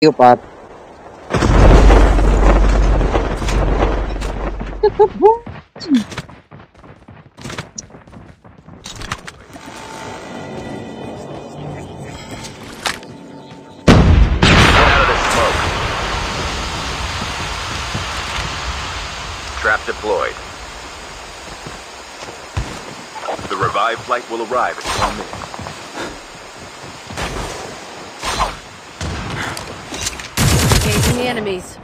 You pop. Trap deployed. The revived flight will arrive in 1 minute. Engaging the enemies.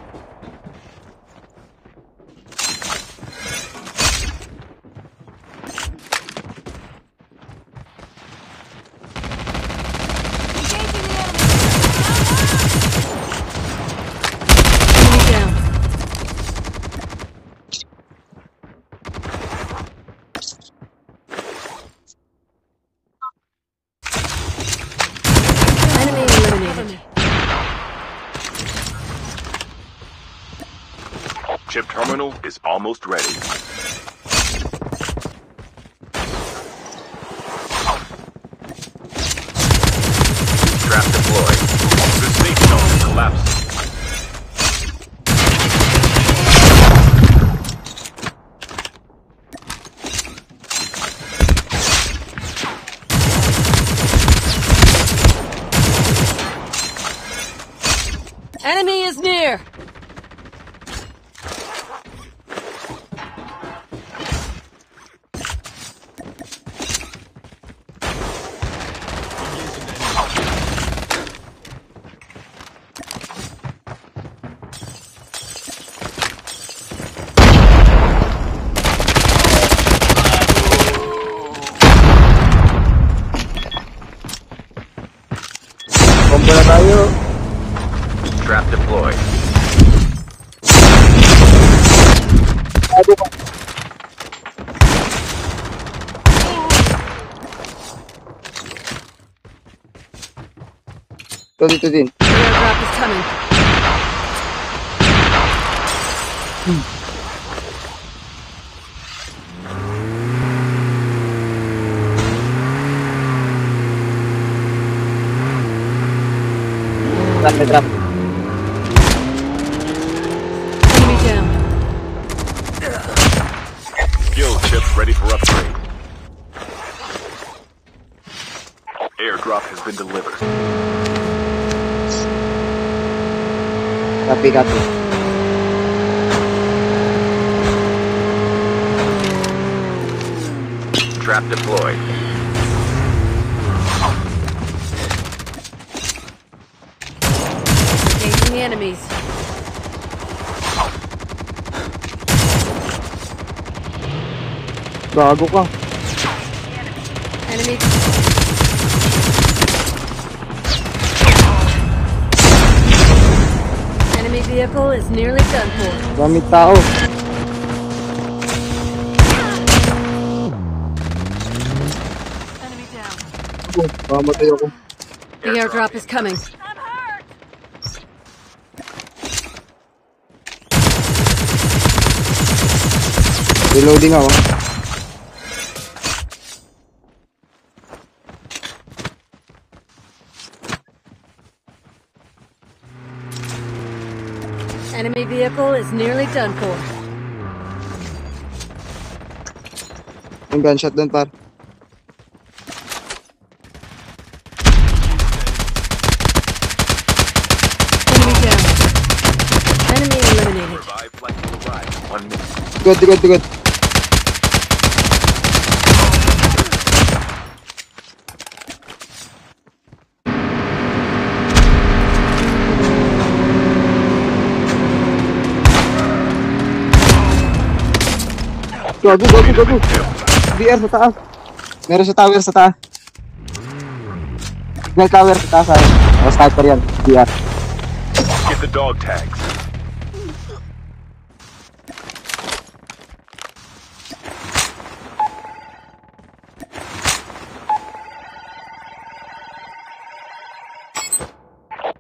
Chip terminal is almost ready. Trap deployed. The safe zone is collapsing. Enemy is near. Trap deployed. The airdrop is coming. Trap. Enemy down. Guild chips ready for upgrade. Airdrop has been delivered. Copy, copy. Trap deployed. The enemies. Gago ka. Enemy. Enemy vehicle is nearly done for. Dami tao. Enemy down. Mamatay ako. The airdrop is coming. Reloading ako. Enemy vehicle is nearly done for. Ang gunshot dun, par. Enemy down. Enemy eliminated. Good, good, good. Gago, gago, gago. VR sa taas. Meron sa tower sa taas. May tower sa taas. O, sniper yan. VR. Get the dog tags.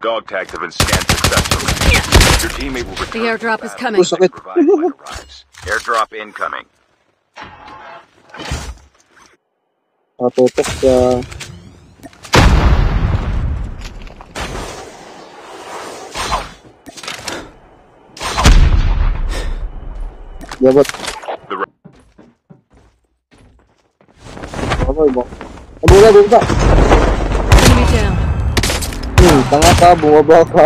Dog tags have been scanned successfully. Your teammate will return. The airdrop is coming. Airdrop incoming. Tutok siya. Yeah, but bumaba. Enemy down. Tanga ka, bumaba ka.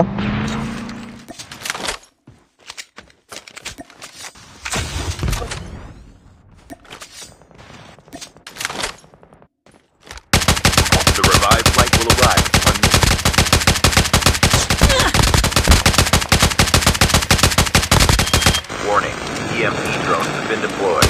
The revived flight will arrive. Warning, EMP drones have been deployed.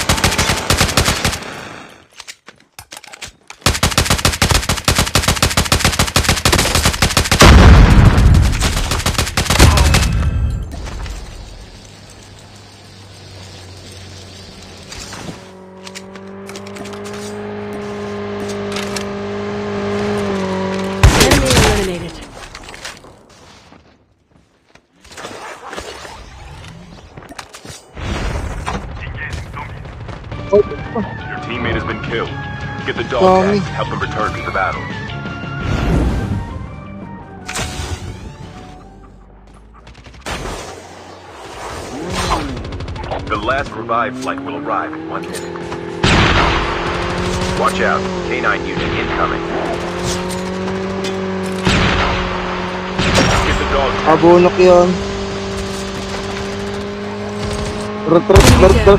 Your teammate has been killed. Get the dog tag. Help him return to the battle. The last revive flight will arrive in 1 minute. Watch out. K9 unit incoming. Get the dog tag. Abunok yun. Rut.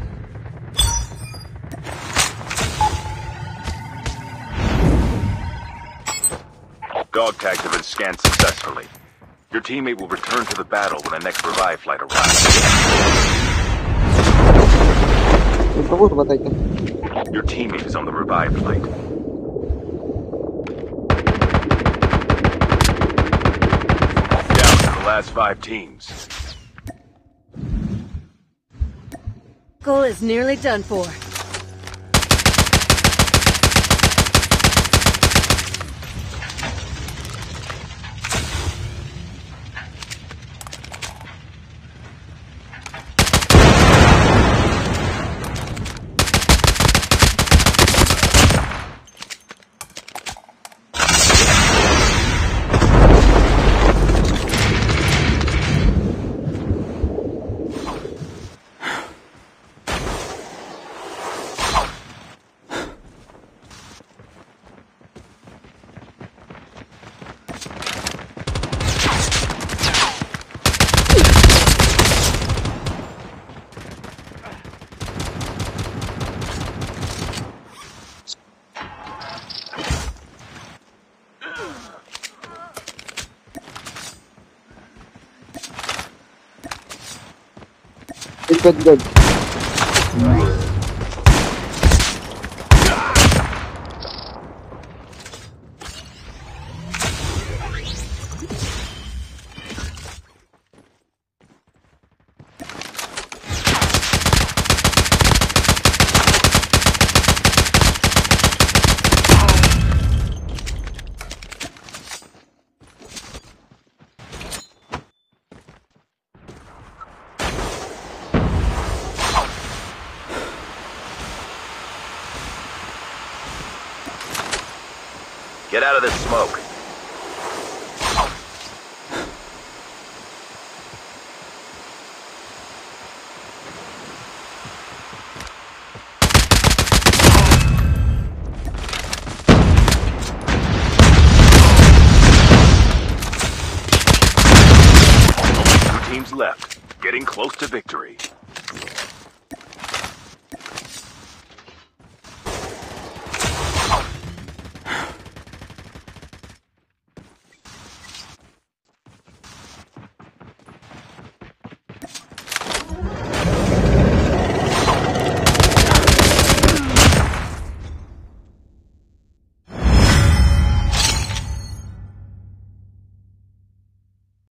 Dog tags have been scanned successfully. Your teammate will return to the battle when the next revive flight arrives. Your teammate is on the revive flight. Down to the last 5 teams. Goal is nearly done for. Good. Get out of this smoke. Only 2 teams left, getting close to victory.